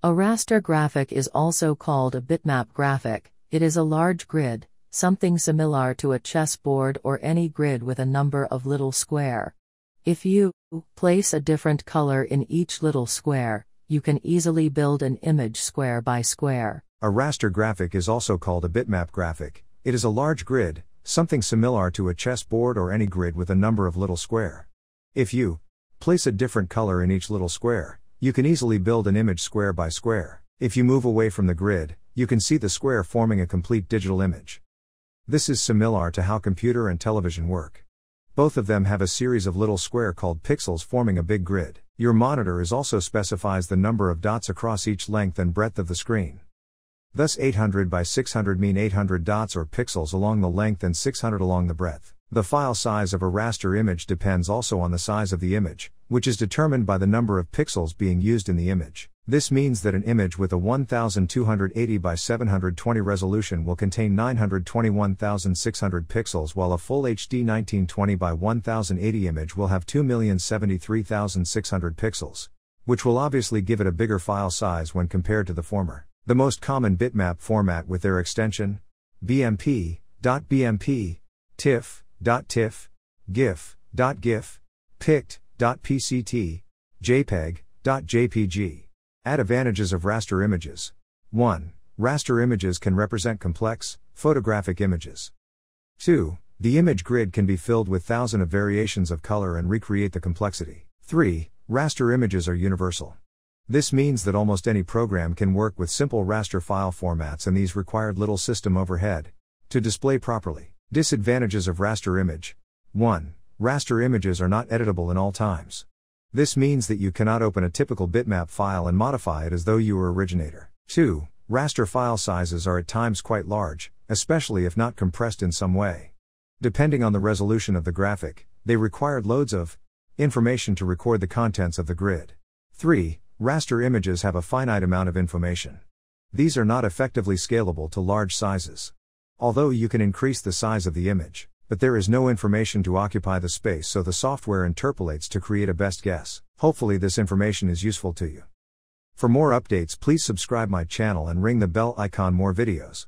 A raster graphic is also called a bitmap graphic. It is a large grid, something similar to a chessboard or any grid with a number of little squares. If you place a different color in each little square, you can easily build an image square by square. A raster graphic is also called a bitmap graphic. It is a large grid, something similar to a chessboard or any grid with a number of little squares. If you place a different color in each little square, you can easily build an image square by square. If you move away from the grid, you can see the square forming a complete digital image. This is similar to how computer and television work. Both of them have a series of little squares called pixels forming a big grid. Your monitor is also specifies the number of dots across each length and breadth of the screen. Thus 800 by 600 mean 800 dots or pixels along the length and 600 along the breadth. The file size of a raster image depends also on the size of the image, which is determined by the number of pixels being used in the image. This means that an image with a 1280 by 720 resolution will contain 921,600 pixels, while a full HD 1920 by 1080 image will have 2,073,600 pixels, which will obviously give it a bigger file size when compared to the former. The most common bitmap format with their extension, BMP, TIFF, .tiff, GIF, .gif, PICT, .pct, JPEG, .jpg. Add advantages of raster images. 1. Raster images can represent complex, photographic images. 2. The image grid can be filled with thousands of variations of color and recreate the complexity. 3. Raster images are universal. This means that almost any program can work with simple raster file formats, and these required little system overhead to display properly. Disadvantages of raster image. 1. Raster images are not editable in all times. This means that you cannot open a typical bitmap file and modify it as though you were originator. 2. Raster file sizes are at times quite large, especially if not compressed in some way. Depending on the resolution of the graphic, they required loads of information to record the contents of the grid. 3. Raster images have a finite amount of information. These are not effectively scalable to large sizes. Although you can increase the size of the image, but there is no information to occupy the space, so the software interpolates to create a best guess. Hopefully this information is useful to you. For more updates, please subscribe my channel and ring the bell icon. More videos.